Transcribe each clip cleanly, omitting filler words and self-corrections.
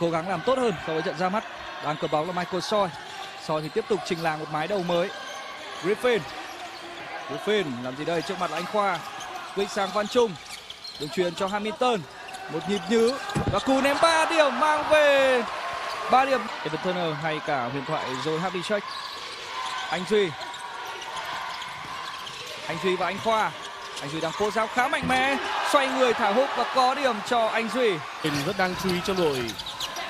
cố gắng làm tốt hơn so với trận ra mắt. Đang cầm bóng là Michael Soy. Soy thì tiếp tục trình làng một mái đầu mới. Griffin. Griffin làm gì đây? Trước mặt là anh Khoa. Quỳnh sang Văn Trung. Đường truyền cho Hamilton. Một nhịp nhứ. Và cú ném 3 điểm mang về 3 điểm. Evan Turner hay cả huyền thoại rồi Happy Check. Anh Duy. Anh Duy và anh Khoa. Anh Duy đang cố giáo khá mạnh mẽ, xoay người thả húp và có điểm cho anh Duy. Mình rất đáng chú ý trong đội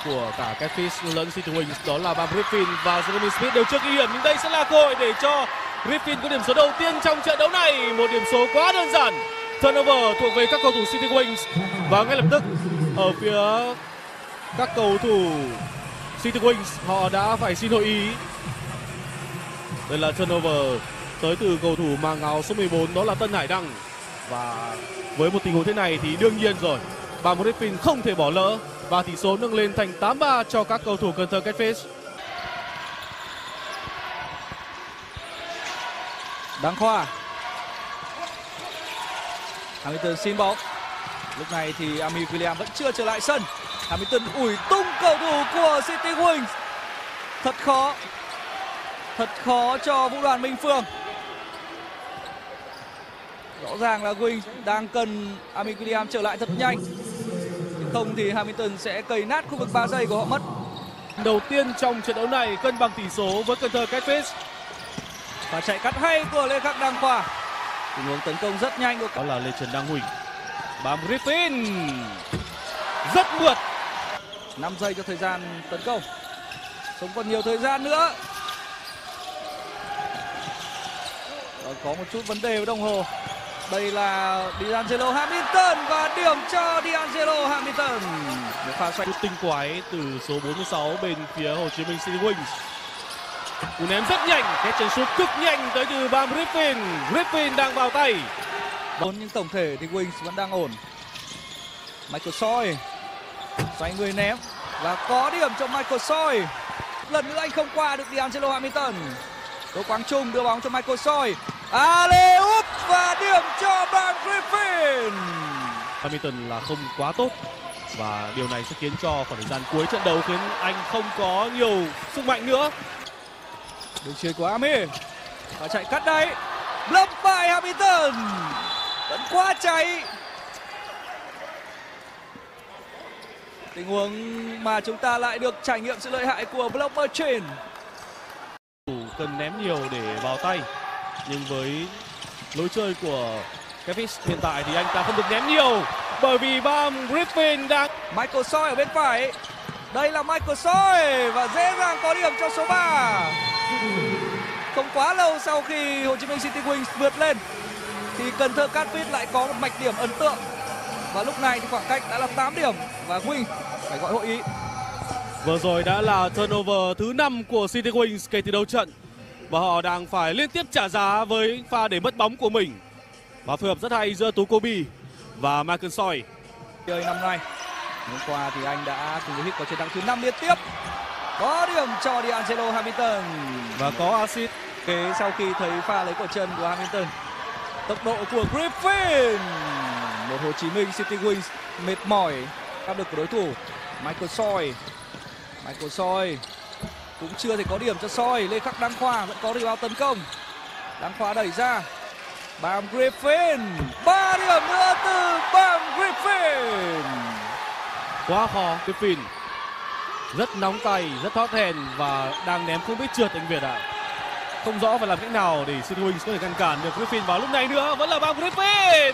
của cả Catfish lẫn City Wings, đó là Bam Griffin và Jeremy Smith đều chưa ghi điểm, nhưng đây sẽ là cơ hội để cho Griffin có điểm số đầu tiên trong trận đấu này. Một điểm số quá đơn giản. Turnover thuộc về các cầu thủ City Wings và ngay lập tức ở phía các cầu thủ City Wings họ đã phải xin hội ý. Đây là turnover tới từ cầu thủ mang áo số 14, đó là Tân Hải Đăng. Và với một tình huống thế này thì đương nhiên rồi, Bam Griffin không thể bỏ lỡ và tỷ số nâng lên thành 8-3 cho các cầu thủ Cần Thơ Catfish. Đăng Khoa. Hamilton xin bóng. Lúc này thì Ami William vẫn chưa trở lại sân. Hamilton ủi tung cầu thủ của City Wings. Thật khó cho Vũ Đoàn Minh Phương. Rõ ràng là Wings đang cần Ami William trở lại thật nhanh, không thì Hamilton sẽ cày nát khu vực 3 giây của họ mất. Đầu tiên trong trận đấu này cân bằng tỷ số với Cần Thơ Catfish. Và chạy cắt hay của Lê Khắc Đăng Khoa. Tình huống tấn công rất nhanh của... đó là Lê Trần Đăng Quỳnh. Bam Griffin rất mượt. 5 giây cho thời gian tấn công. Sống còn nhiều thời gian nữa. Đó, có một chút vấn đề với đồng hồ. Đây là D'Angelo Hamilton và điểm cho D'Angelo Hamilton. Một pha xoay tinh quái từ số 46 bên phía Hồ Chí Minh City Wings. Cú ném rất nhanh, cái chân sút cực nhanh tới từ Bam Griffin. Griffin đang vào tay. Nhưng tổng thể thì Wings vẫn đang ổn. Michael Soy xoay người ném và có điểm cho Michael Soy. Lần nữa anh không qua được D'Angelo Hamilton. Tô Quang Trùng đưa bóng cho Michael Soy. Alley-oop và điểm cho Bam Griffin. Hamilton là không quá tốt và điều này sẽ khiến cho khoảng thời gian cuối trận đấu khiến anh không có nhiều sức mạnh nữa. Đường chuyền của Ami và chạy cắt đấy, lấp bài Hamilton vẫn quá cháy. Tình huống mà chúng ta lại được trải nghiệm sự lợi hại của blocker trên. Cần ném nhiều để vào tay, nhưng với lối chơi của Catfish hiện tại thì anh ta không được ném nhiều bởi vì Bam Griffin đang... Michael Soy ở bên phải. Đây là Michael Soy và dễ dàng có điểm cho số 3. Không quá lâu sau khi Hồ Chí Minh City Wings vượt lên thì Cần Thơ Catfish lại có một mạch điểm ấn tượng. Và lúc này thì khoảng cách đã là 8 điểm và Wings phải gọi hội ý. Vừa rồi đã là turnover thứ 5 của City Wings kể từ đầu trận. Và họ đang phải liên tiếp trả giá với pha để mất bóng của mình. Và phối hợp rất hay giữa Tú Kobe và Michael Choi. Chơi năm nay, hôm qua thì anh đã cùng với hit có chiến thắng thứ 5 liên tiếp. Có điểm cho D'Angelo Hamilton. Và có assist sau khi thấy pha lấy quả chân của Hamilton. Tốc độ của Griffin. Một Hồ Chí Minh City Wings mệt mỏi áp lực của đối thủ. Michael Choi. Michael Choi cũng chưa thể có điểm cho Soy. Lê Khắc Đăng Khoa vẫn có đường vào tấn công. Đăng Khoa đẩy ra. Bam Griffin. 3 điểm nữa từ Bam Griffin. Quá khó. Griffin rất nóng tay, rất hot hand và đang ném không biết trượt anh Việt ạ. Không rõ phải làm cách nào để City Wings có thể ngăn cản được Griffin vào lúc này nữa. Vẫn là Bam Griffin.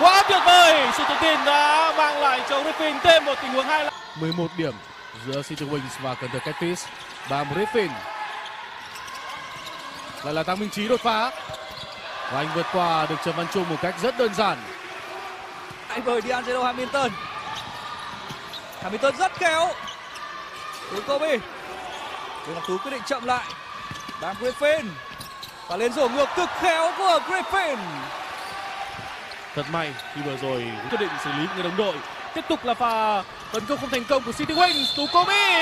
Quá tuyệt vời. Sự tự tin đã mang lại cho Griffin thêm một tình huống hay. 11 điểm giữa City Wings và Cần Thơ Catfish. Bam Griffin lại là Tăng Minh Trí đột phá và anh vượt qua được Trần Văn Trung một cách rất đơn giản. Anh bởi D'Angelo Hamilton. Hamilton rất khéo. Tú Kobe. Lê Ngọc Tú quyết định chậm lại. Bam Griffin và lên rổ ngược cực khéo của Griffin. Thật may khi vừa rồi quyết định xử lý người đồng đội. Tiếp tục là pha tấn công không thành công của City Wings. Tú Kobe.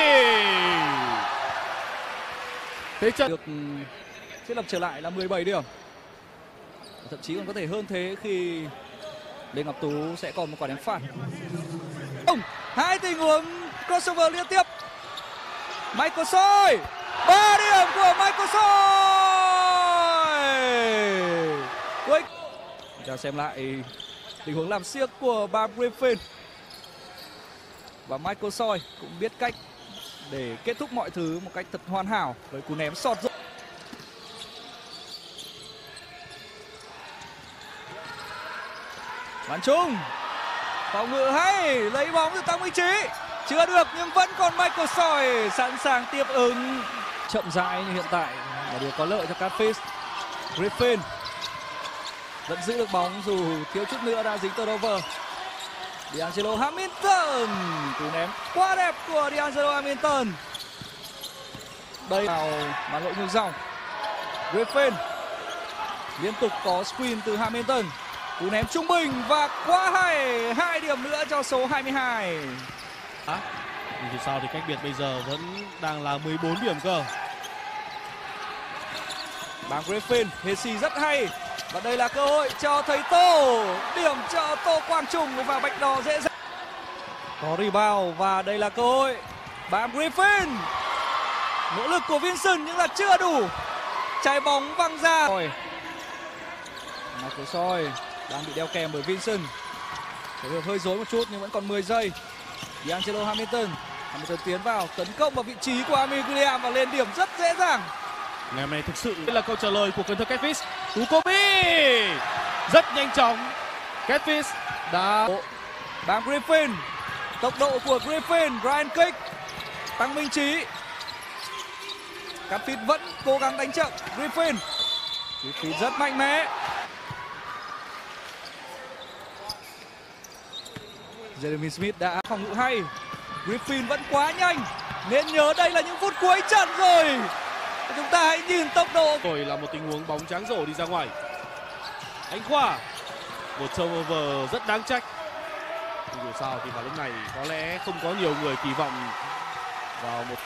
Thế trận được thiết lập trở lại là 17 điểm. Thậm chí còn có thể hơn thế khi Lê Ngọc Tú sẽ còn một quả ném phạt. Không, hai tình huống crossover liên tiếp. Michael Soy, 3 điểm của Michael Soy. Quick. Chúng ta xem lại tình huống làm siếc của Bam Griffin. Và Michael Soy cũng biết cách để kết thúc mọi thứ một cách thật hoàn hảo với cú ném sọt rổ. Văn Trung phòng ngự hay, lấy bóng từ Tăng Minh Trí, chưa được nhưng vẫn còn Michael Soy sẵn sàng tiếp ứng. Chậm rãi như hiện tại là điều có lợi cho Catfish. Griffin vẫn giữ được bóng dù thiếu chút nữa đã dính turnover. D'Angelo Hamilton, cú ném quá đẹp của D'Angelo Hamilton. Đây là màn lỗi ngược dòng. Griffin liên tục có screen từ Hamilton. Cú ném trung bình và quá hay, 2 điểm nữa cho số 22. Dù sao thì cách biệt bây giờ vẫn đang là 14 điểm cơ. Bang Griffin hết xì rất hay. Và đây là cơ hội cho thầy Tô. Điểm cho Tô Quang Trùng và Bạch Đỏ dễ dàng. Có rebound và đây là cơ hội. Bam Griffin. Nỗ lực của Vincent nhưng là chưa đủ. Trái bóng văng ra. Michael Choi đang bị đeo kèm bởi Vincent. Thể lực hơi rối một chút nhưng vẫn còn 10 giây. D'Angelo Hamilton. Hamilton tiến vào tấn công vào vị trí của Ami Graham và lên điểm rất dễ dàng. Ngày hôm nay thực sự đây là câu trả lời của Cần Thơ Catfish. Tú Kobe rất nhanh chóng. Catfish đã Bam Griffin. Tốc độ của Griffin, Brian Kick, Tăng Minh Trí. Catfish vẫn cố gắng đánh chậm Griffin. Griffin rất mạnh mẽ. Jeremy Smith đã phòng ngự hay. Griffin vẫn quá nhanh. Nên nhớ đây là những phút cuối trận rồi. Chúng ta hãy nhìn tốc độ. Rồi là một tình huống bóng tráng rổ đi ra ngoài. Anh Khoa, một turnover rất đáng trách. Không hiểu sao thì vào lúc này có lẽ không có nhiều người kỳ vọng vào một